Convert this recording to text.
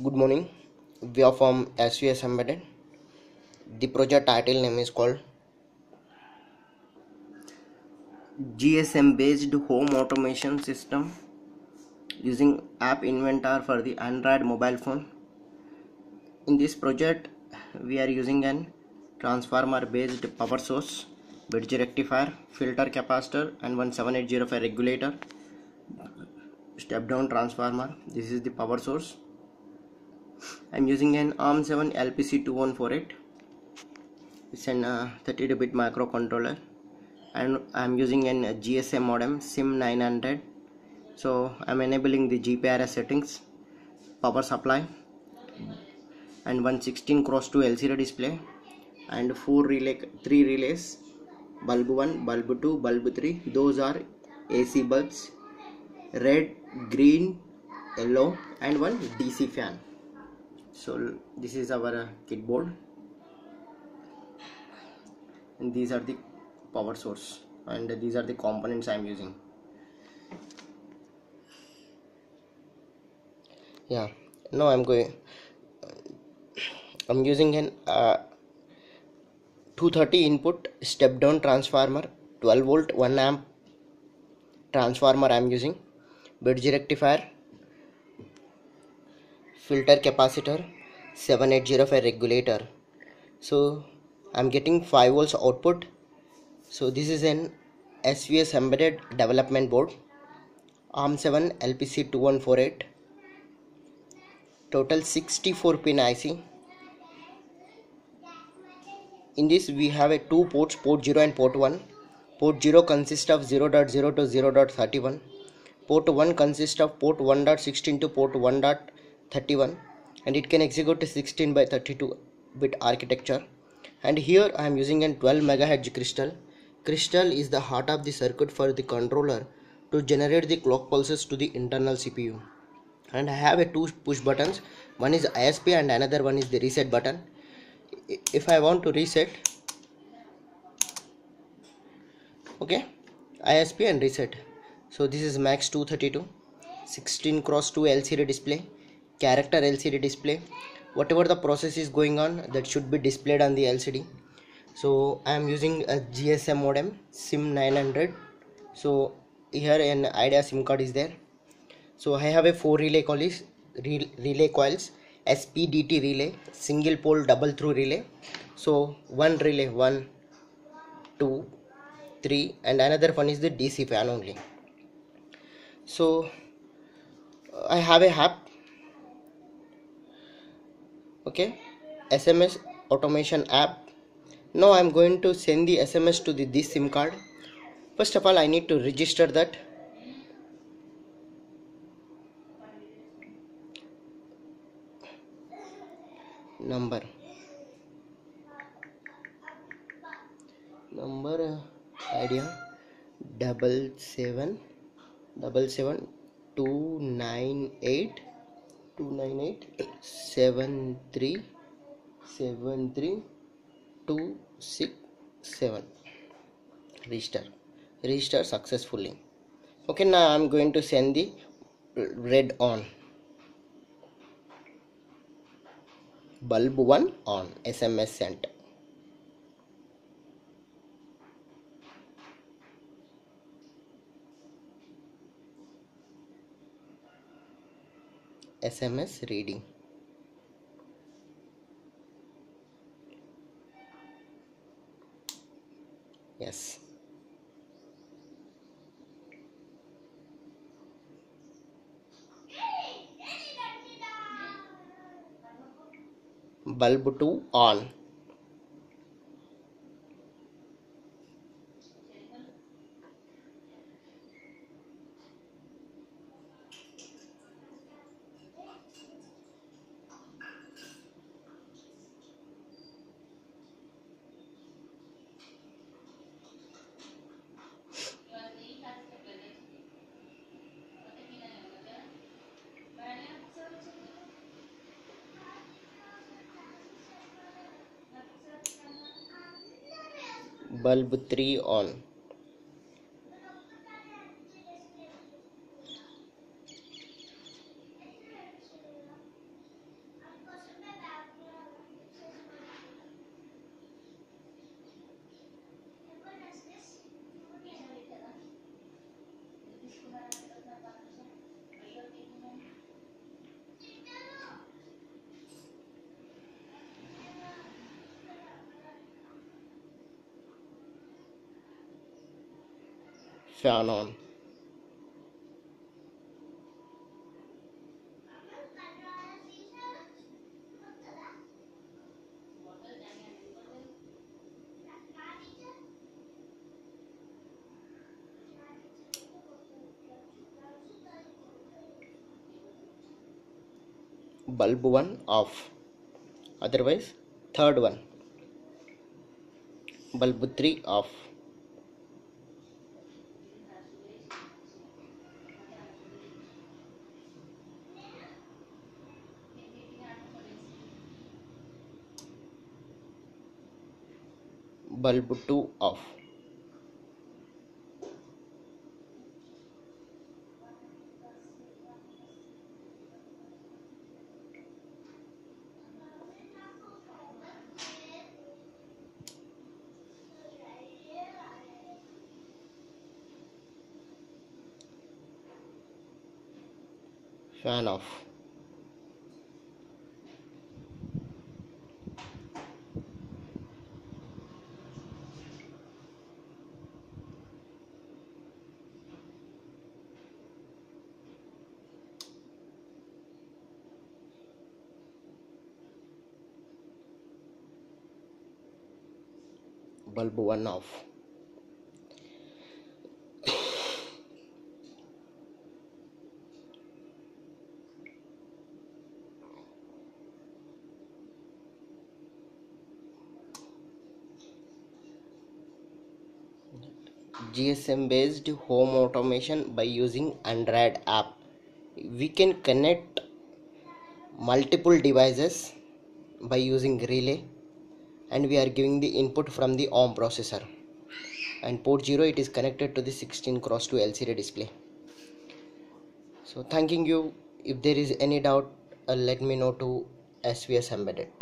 Good morning, we are from SVS Embedded. The project title name is called GSM based home automation system using App Inventor for the Android mobile phone. In this project we are using an transformer based power source, bridge rectifier, filter capacitor and 17805 regulator, step down transformer. This is the power source. I am using an ARM7 LPC2148. It's an 32-bit microcontroller, and I am using an GSM modem SIM 900. So I am enabling the GPRS settings, power supply, and 116:2 LCD display, and three relays, bulb 1, bulb 2, bulb 3. Those are AC bulbs, red, green, yellow, and one DC fan. So this is our kit board, and these are the power source, and these are the components I am using. I'm using an 230 input step down transformer, 12 volt 1 amp transformer I am using, bridge rectifier, filter capacitor, 7805 regulator. So I'm getting 5 volts output. So this is an SVS Embedded development board, ARM7 LPC2148, total 64 pin IC. In this we have a 2 ports, port 0 and port 1. Port 0 consists of 0.0 to 0.31. Port 1 consists of port 1.16 to port 1.31, and it can execute a 16/32-bit architecture. And here I am using a 12 MHz crystal is the heart of the circuit for the controller to generate the clock pulses to the internal CPU. And I have a 2 push buttons, one is ISP and another one is the reset button. If I want to reset, okay, ISP and reset. So this is MAX 232, 16:2 LCD display, character LCD display. Whatever the process is going on, that should be displayed on the LCD. So I am using a GSM modem SIM 900. So here an IDEA SIM card is there. So I have a 4 relay coils, SPDT relay, single pole double through relay. So one relay 1, 2, 3 and another one is the DC fan only. So I have a app, okay, SMS automation app. Now I am going to send the SMS to this SIM card. First of all, I need to register that. Number IDEA 77 298 73 267. Register successfully. Okay, now I'm going to send the red on, bulb 1 on, SMS sent. SMS reading. Yes. Bulb 2 on. Bulb 3 on. fan on. Bulb one off, otherwise third one, bulb 3 off. Bulb 2 off. Fan off. Bulb 1 off. GSM based home automation by using Android app. We can connect multiple devices by using relay, and we are giving the input from the ARM processor, and port 0 it is connected to the 16x2 LCD display. So thanking you. If there is any doubt, let me know to SVS Embedded.